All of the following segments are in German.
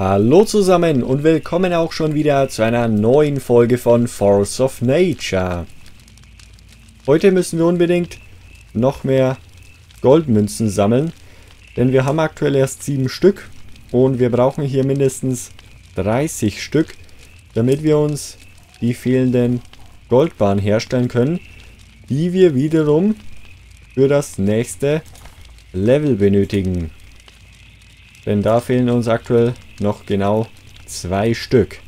Hallo zusammen und willkommen auch schon wieder zu einer neuen Folge von Force of Nature. Heute müssen wir unbedingt noch mehr Goldmünzen sammeln, denn wir haben aktuell erst 7 Stück und wir brauchen hier mindestens 30 Stück, damit wir uns die fehlenden Goldbarren herstellen können, die wir wiederum für das nächste Level benötigen. Denn da fehlen uns aktuell noch genau 2 Stück.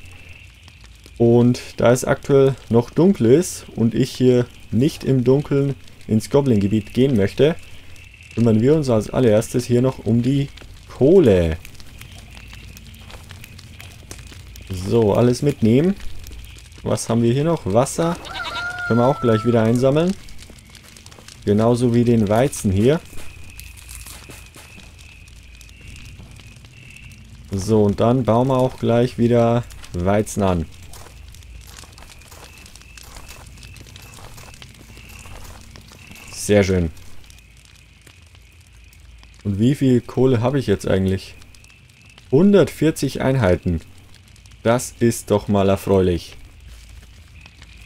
Und da es aktuell noch dunkel ist und ich hier nicht im Dunkeln ins Goblin-Gebiet gehen möchte, kümmern wir uns als allererstes hier noch um die Kohle. So, alles mitnehmen. Was haben wir hier noch? Wasser. Können wir auch gleich wieder einsammeln. Genauso wie den Weizen hier. So, und dann bauen wir auch gleich wieder Weizen an. Sehr schön. Und wie viel Kohle habe ich jetzt eigentlich? 140 Einheiten. Das ist doch mal erfreulich.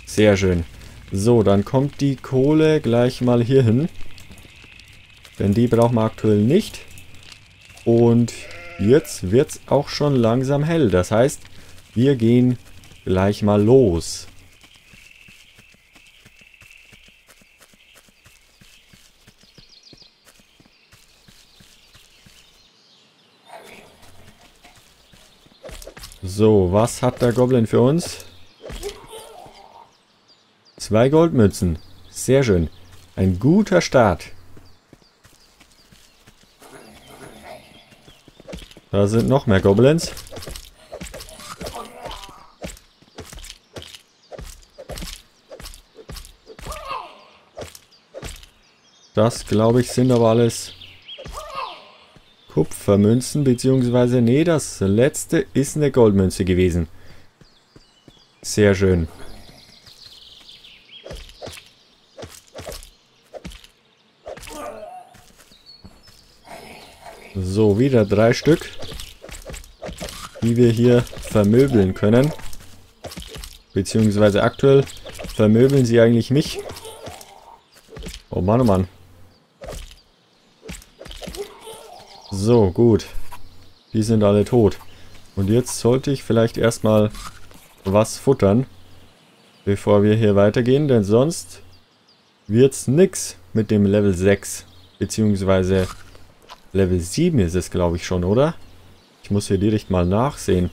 Sehr schön. So, dann kommt die Kohle gleich mal hier hin. Denn die brauchen wir aktuell nicht. Und jetzt wird es auch schon langsam hell. Das heißt, wir gehen gleich mal los. So, was hat der Goblin für uns? 2 Goldmünzen. Sehr schön. Ein guter Start. Da sind noch mehr Goblins. Das, glaube ich, sind aber alles Kupfermünzen, beziehungsweise, nee, das letzte ist eine Goldmünze gewesen. Sehr schön. So, wieder 3 Stück, die wir hier vermöbeln können. Beziehungsweise aktuell vermöbeln sie eigentlich mich. Oh Mann, oh Mann. So, gut. Die sind alle tot. Und jetzt sollte ich vielleicht erstmal was futtern, bevor wir hier weitergehen, denn sonst wird's nix mit dem Level 6, beziehungsweise Level 7 ist es, glaube ich, schon, oder? Ich muss hier direkt mal nachsehen.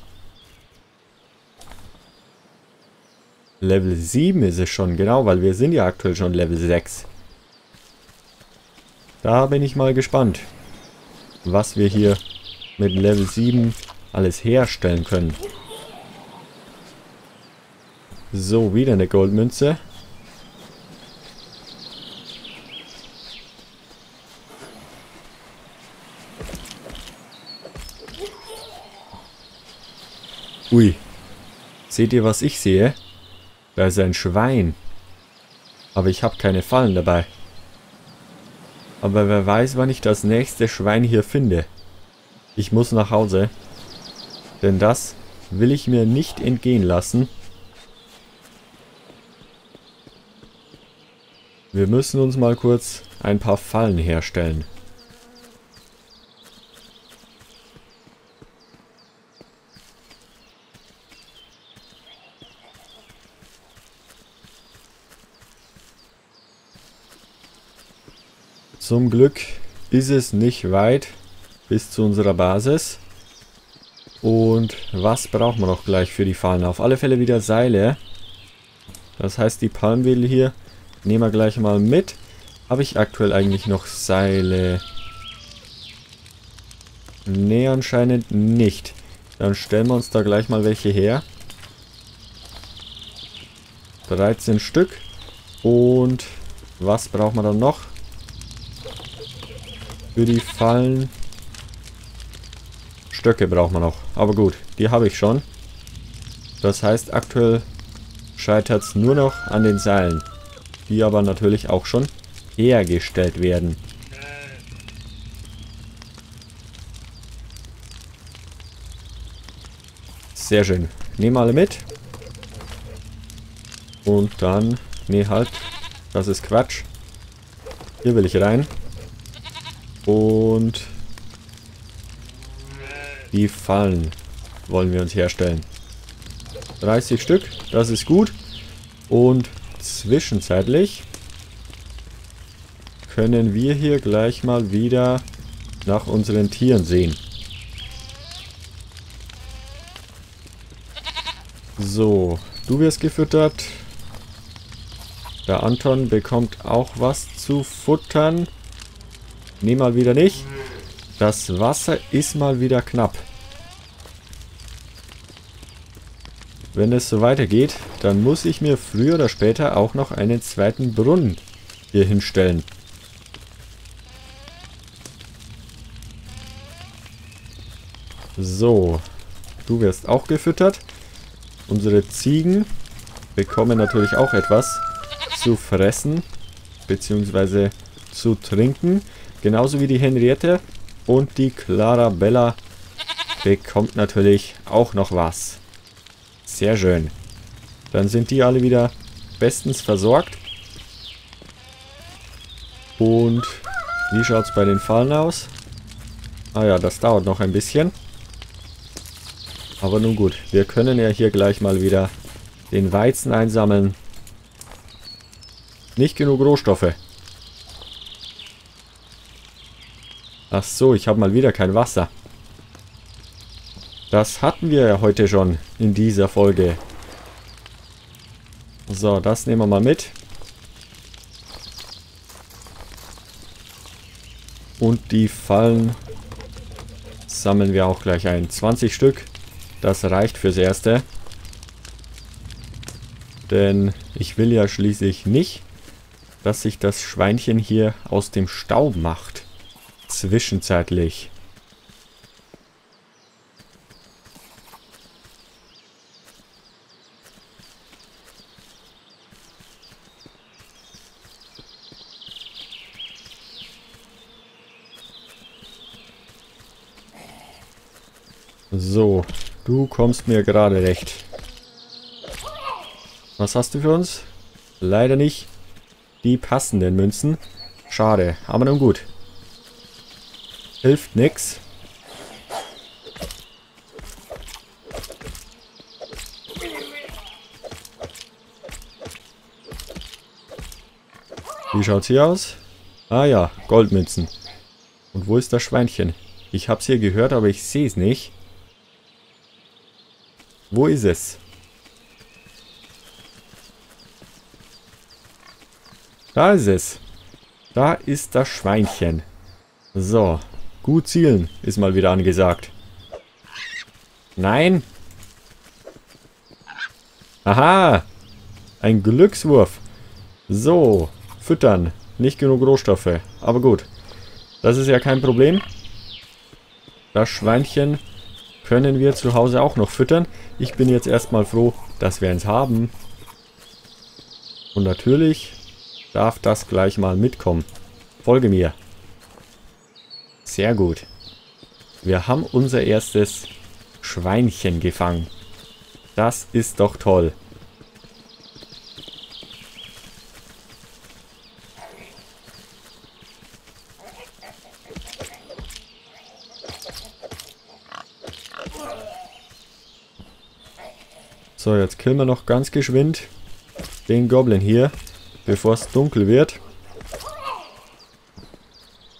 Level 7 ist es schon, genau, weil wir sind ja aktuell schon Level 6. Da bin ich mal gespannt, was wir hier mit Level 7 alles herstellen können. So, wieder eine Goldmünze. Ui. Seht ihr, was ich sehe? Da ist ein Schwein. Aber ich habe keine Fallen dabei. Aber wer weiß, wann ich das nächste Schwein hier finde. Ich muss nach Hause. Denn das will ich mir nicht entgehen lassen. Wir müssen uns mal kurz ein paar Fallen herstellen. Zum Glück ist es nicht weit bis zu unserer Basis. Und was brauchen wir noch gleich für die Fallen? Auf alle Fälle wieder Seile. Das heißt, die Palmwedel hier nehmen wir gleich mal mit. Habe ich aktuell eigentlich noch Seile? Nee, anscheinend nicht. Dann stellen wir uns da gleich mal welche her. 13 Stück. Und was brauchen wir dann noch? Für die Fallen. Stöcke braucht man noch. Aber gut, die habe ich schon. Das heißt, aktuell scheitert es nur noch an den Seilen. Die aber natürlich auch schon hergestellt werden. Sehr schön. Nehmen alle mit. Und dann... Nee, halt. Das ist Quatsch. Hier will ich rein. Und... die Fallen wollen wir uns herstellen. 30 Stück. Das ist gut. Und zwischenzeitlich... können wir hier gleich mal wieder nach unseren Tieren sehen. So, du wirst gefüttert. Der Anton bekommt auch was zu futtern. Nee, mal wieder nicht. Das Wasser ist mal wieder knapp. Wenn es so weitergeht, dann muss ich mir früher oder später auch noch einen zweiten Brunnen hier hinstellen. So, du wirst auch gefüttert. Unsere Ziegen bekommen natürlich auch etwas zu fressen, beziehungsweise zu trinken. Genauso wie die Henriette und die Clarabella bekommt natürlich auch noch was. Sehr schön. Dann sind die alle wieder bestens versorgt. Und wie schaut es bei den Fallen aus? Ah ja, das dauert noch ein bisschen. Aber nun gut, wir können ja hier gleich mal wieder den Weizen einsammeln. Nicht genug Rohstoffe. Ach so, ich habe mal wieder kein Wasser. Das hatten wir ja heute schon in dieser Folge. So, das nehmen wir mal mit. Und die Fallen sammeln wir auch gleich ein. 20 Stück. Das reicht fürs Erste. Denn ich will ja schließlich nicht, dass sich das Schweinchen hier aus dem Staub macht. Zwischenzeitlich. So. Du kommst mir gerade recht. Was hast du für uns? Leider nicht die passenden Münzen. Schade, aber nun gut. Hilft nix. Wie schaut's hier aus? Ah ja, Goldmünzen. Und wo ist das Schweinchen? Ich hab's hier gehört, aber ich sehe es nicht. Wo ist es? Da ist es. Da ist das Schweinchen. So, gut zielen ist mal wieder angesagt. Nein. Aha, ein Glückswurf. So, füttern. Nicht genug Rohstoffe, aber gut. Das ist ja kein Problem. Das Schweinchen können wir zu Hause auch noch füttern. Ich bin jetzt erstmal froh, dass wir eins haben. Und natürlich darf das gleich mal mitkommen. Folge mir. Sehr gut. Wir haben unser erstes Schweinchen gefangen. Das ist doch toll. So, jetzt killen wir noch ganz geschwind den Goblin hier, bevor es dunkel wird.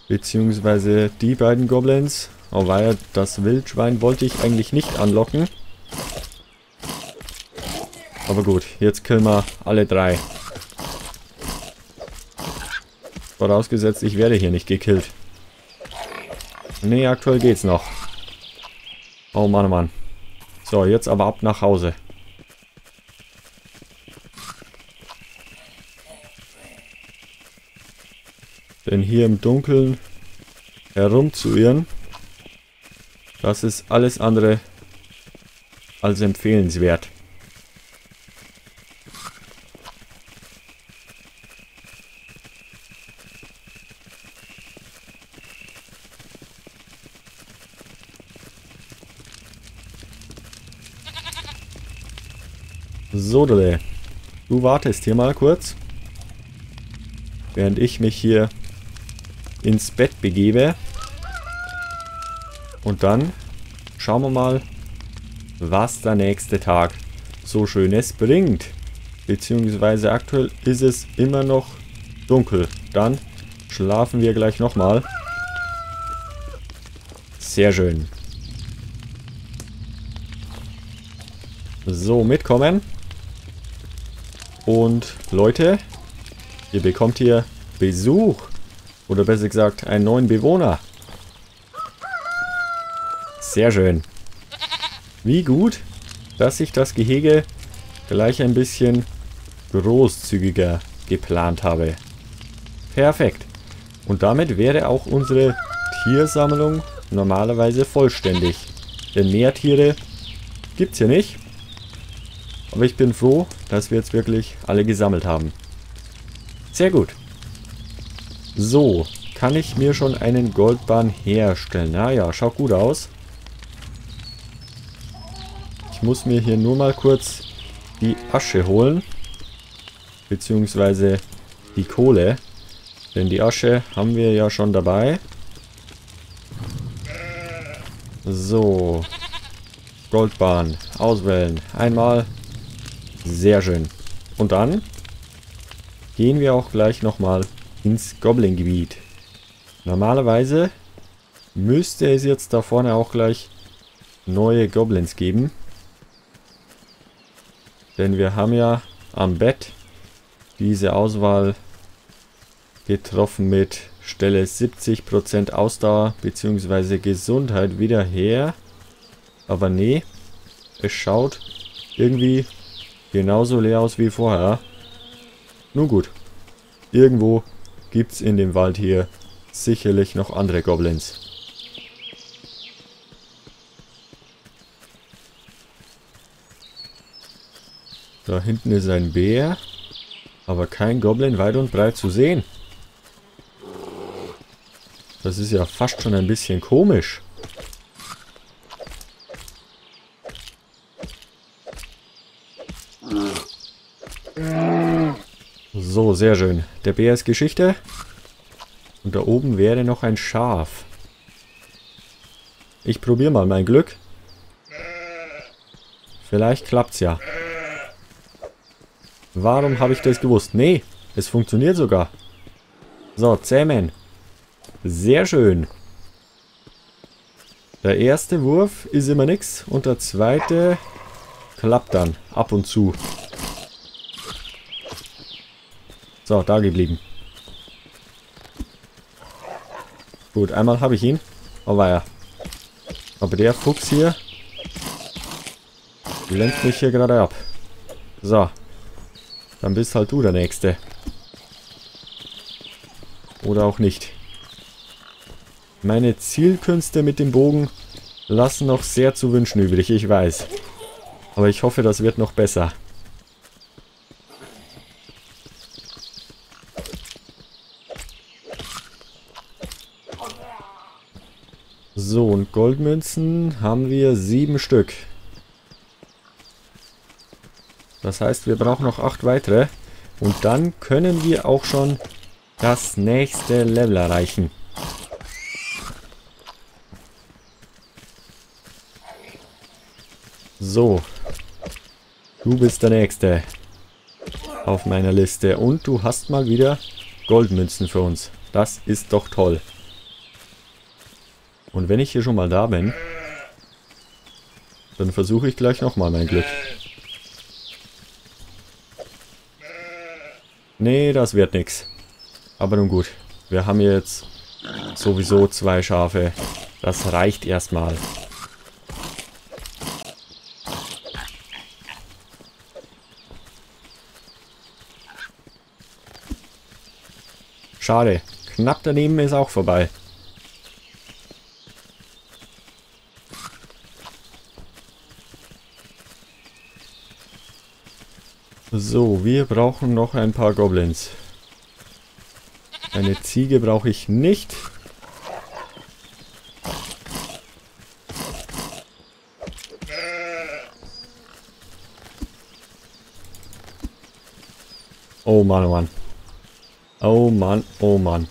Beziehungsweise die beiden Goblins. Oh weia, das Wildschwein wollte ich eigentlich nicht anlocken. Aber gut, jetzt killen wir alle drei. Vorausgesetzt, ich werde hier nicht gekillt. Nee, aktuell geht's noch. Oh Mann, oh Mann. So, jetzt aber ab nach Hause. Denn hier im Dunkeln herumzuirren, das ist alles andere als empfehlenswert. So, du wartest hier mal kurz. Während ich mich hier ins Bett begebe. Und dann schauen wir mal, was der nächste Tag so Schönes bringt. Beziehungsweise aktuell ist es immer noch dunkel. Dann schlafen wir gleich nochmal. Sehr schön. So, mitkommen. Und Leute, ihr bekommt hier Besuch. Oder besser gesagt, einen neuen Bewohner. Sehr schön. Wie gut, dass ich das Gehege gleich ein bisschen großzügiger geplant habe. Perfekt. Und damit wäre auch unsere Tiersammlung normalerweise vollständig. Denn mehr Tiere gibt es hier nicht. Aber ich bin froh, dass wir jetzt wirklich alle gesammelt haben. Sehr gut. So, kann ich mir schon einen Goldbarren herstellen? Naja, schaut gut aus. Ich muss mir hier nur mal kurz die Asche holen. Beziehungsweise die Kohle. Denn die Asche haben wir ja schon dabei. So. Goldbarren. Auswählen. Einmal. Sehr schön. Und dann gehen wir auch gleich nochmal ins Goblin-Gebiet. Normalerweise müsste es jetzt da vorne auch gleich neue Goblins geben. Denn wir haben ja am Bett diese Auswahl getroffen mit Stelle 70% Ausdauer bzw. Gesundheit wieder her. Aber nee, es schaut irgendwie genauso leer aus wie vorher. Nun gut, irgendwo gibt es in dem Wald hier sicherlich noch andere Goblins. Da hinten ist ein Bär, aber kein Goblin weit und breit zu sehen. Das ist ja fast schon ein bisschen komisch. So, sehr schön. Der Bär ist Geschichte. Und da oben wäre noch ein Schaf. Ich probiere mal mein Glück. Vielleicht klappt's ja. Warum habe ich das gewusst? Nee, es funktioniert sogar. So, zähmen. Sehr schön. Der erste Wurf ist immer nix und der zweite klappt dann ab und zu. So, da geblieben. Gut, einmal habe ich ihn. Oh weia. Aber der Fuchs hier lenkt mich hier gerade ab. So. Dann bist halt du der Nächste. Oder auch nicht. Meine Zielkünste mit dem Bogen lassen noch sehr zu wünschen übrig, ich weiß. Aber ich hoffe, das wird noch besser. So, und Goldmünzen haben wir 7 Stück. Das heißt, wir brauchen noch 8 weitere. Und dann können wir auch schon das nächste Level erreichen. So. Du bist der Nächste auf meiner Liste. Und du hast mal wieder Goldmünzen für uns. Das ist doch toll. Und wenn ich hier schon mal da bin, dann versuche ich gleich nochmal mein Glück. Nee, das wird nichts. Aber nun gut. Wir haben jetzt sowieso 2 Schafe. Das reicht erstmal. Schade. Knapp daneben ist auch vorbei. So, wir brauchen noch ein paar Goblins. Eine Ziege brauche ich nicht. Oh Mann, oh Mann. Oh Mann, oh Mann.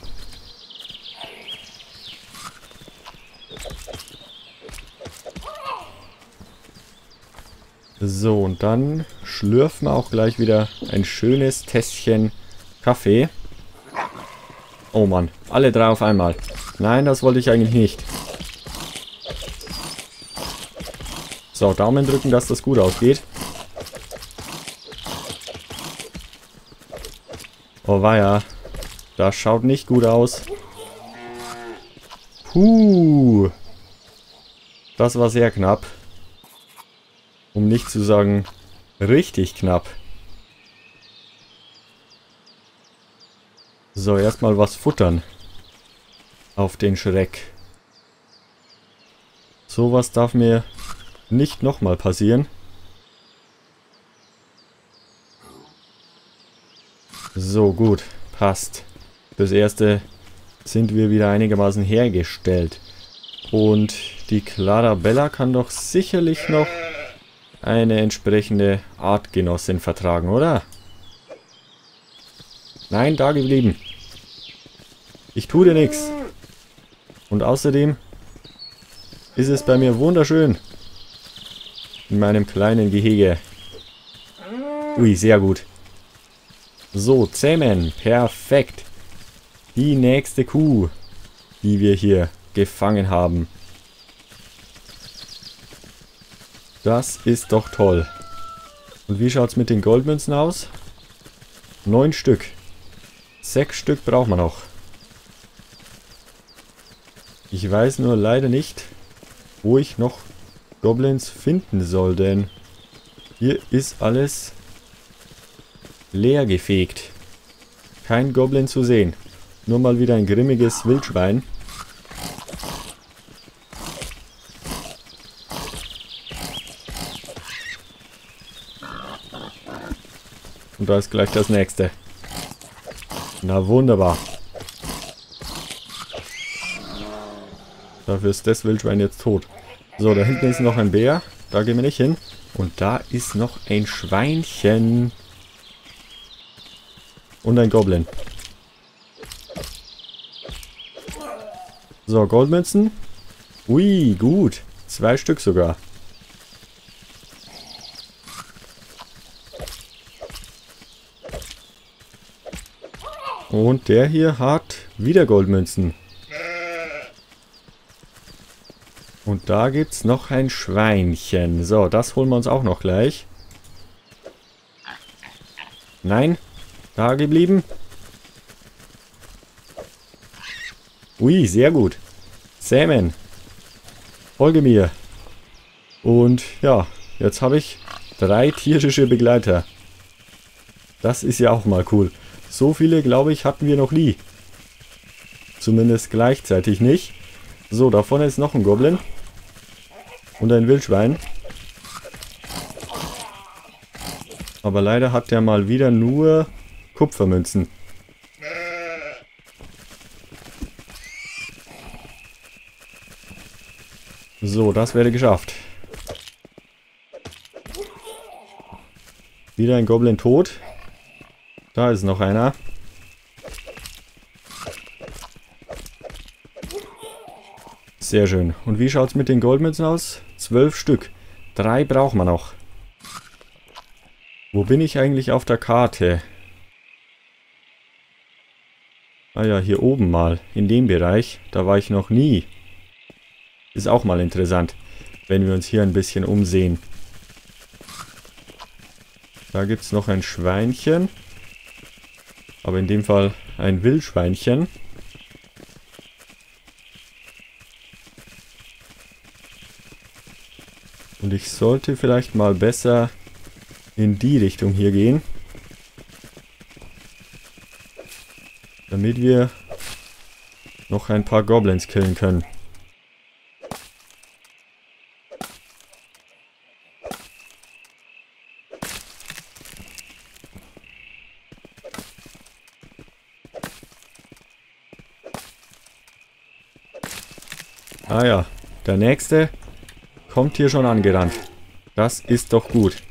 So, und dann schlürfen wir auch gleich wieder ein schönes Tässchen Kaffee. Oh Mann, alle drei auf einmal. Nein, das wollte ich eigentlich nicht. So, Daumen drücken, dass das gut ausgeht. Oh weia, das schaut nicht gut aus. Puh, das war sehr knapp. Um nicht zu sagen, richtig knapp. So, erstmal was futtern. Auf den Schreck. Sowas darf mir nicht nochmal passieren. So, gut. Passt. Fürs Erste sind wir wieder einigermaßen hergestellt. Und die Clarabella kann doch sicherlich noch eine entsprechende Artgenossin vertragen, oder? Nein, da geblieben. Ich tue dir nichts. Und außerdem ist es bei mir wunderschön. In meinem kleinen Gehege. Ui, sehr gut. So, zähmen. Perfekt. Die nächste Kuh, die wir hier gefangen haben. Das ist doch toll. Und wie schaut es mit den Goldmünzen aus? 9 Stück. 6 Stück braucht man noch. Ich weiß nur leider nicht, wo ich noch Goblins finden soll, denn hier ist alles leer gefegt. Kein Goblin zu sehen. Nur mal wieder ein grimmiges Wildschwein. Und da ist gleich das nächste. Na wunderbar. Dafür ist das Wildschwein jetzt tot. So, da hinten ist noch ein Bär. Da gehen wir nicht hin. Und da ist noch ein Schweinchen. Und ein Goblin. So, Goldmünzen. Ui, gut. 2 Stück sogar. Und der hier hat wieder Goldmünzen. Und da gibt es noch ein Schweinchen. So, das holen wir uns auch noch gleich. Nein, da geblieben. Ui, sehr gut. Zähmen. Folge mir. Und ja, jetzt habe ich 3 tierische Begleiter. Das ist ja auch mal cool. So viele, glaube ich, hatten wir noch nie. Zumindest gleichzeitig nicht. So, da vorne ist noch ein Goblin. Und ein Wildschwein. Aber leider hat der mal wieder nur Kupfermünzen. So, das wäre geschafft. Wieder ein Goblin tot. Da ist noch einer. Sehr schön. Und wie schaut es mit den Goldmünzen aus? 12 Stück. 3 braucht man noch. Wo bin ich eigentlich auf der Karte? Ah ja, hier oben mal. In dem Bereich. Da war ich noch nie. Ist auch mal interessant, wenn wir uns hier ein bisschen umsehen. Da gibt es noch ein Schweinchen. Aber in dem Fall ein Wildschweinchen. Und ich sollte vielleicht mal besser in die Richtung hier gehen. Damit wir noch ein paar Goblins killen können. Ah ja, der nächste kommt hier schon angerannt. Das ist doch gut.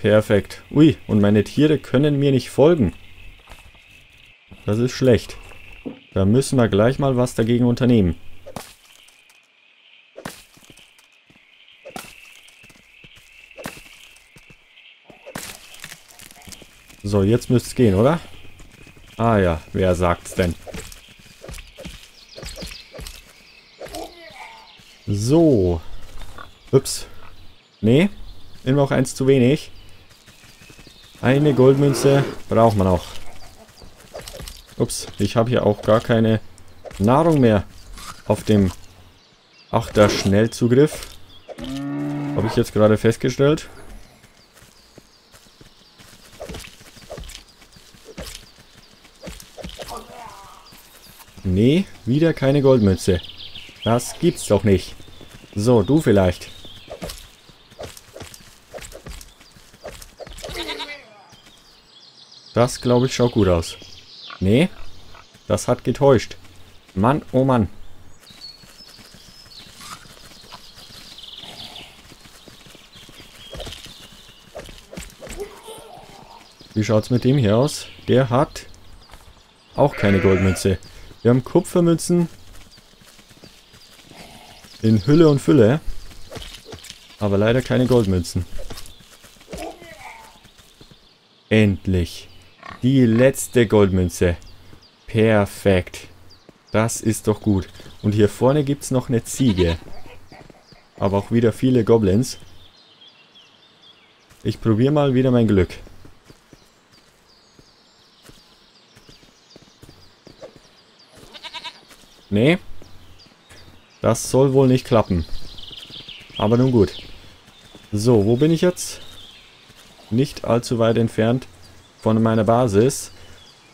Perfekt. Ui, und meine Tiere können mir nicht folgen. Das ist schlecht. Da müssen wir gleich mal was dagegen unternehmen. So, jetzt müsste es gehen, oder? Ah ja, wer sagt's denn? So. Ups. Nee, immer noch eins zu wenig. Eine Goldmünze braucht man auch. Ups, ich habe hier auch gar keine Nahrung mehr auf dem Achter-Schnellzugriff. Habe ich jetzt gerade festgestellt. Nee, wieder keine Goldmünze. Das gibt's doch nicht. So, du vielleicht. Das, glaube ich, schaut gut aus. Nee, das hat getäuscht. Mann, oh Mann. Wie schaut's mit dem hier aus? Der hat auch keine Goldmünze. Wir haben Kupfermünzen in Hülle und Fülle, aber leider keine Goldmünzen. Endlich. Die letzte Goldmünze. Perfekt. Das ist doch gut. Und hier vorne gibt es noch eine Ziege. Aber auch wieder viele Goblins. Ich probiere mal wieder mein Glück. Nee. Das soll wohl nicht klappen. Aber nun gut. So, wo bin ich jetzt? Nicht allzu weit entfernt von meiner Basis.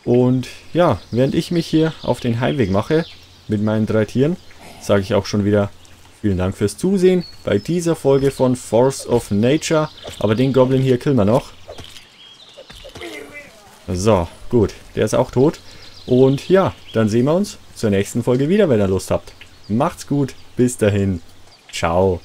Und ja, während ich mich hier auf den Heimweg mache mit meinen 3 Tieren, sage ich auch schon wieder vielen Dank fürs Zusehen bei dieser Folge von Force of Nature. Aber den Goblin hier killen wir noch. So, gut. Der ist auch tot. Und ja, dann sehen wir uns zur nächsten Folge wieder, wenn ihr Lust habt. Macht's gut. Bis dahin. Ciao.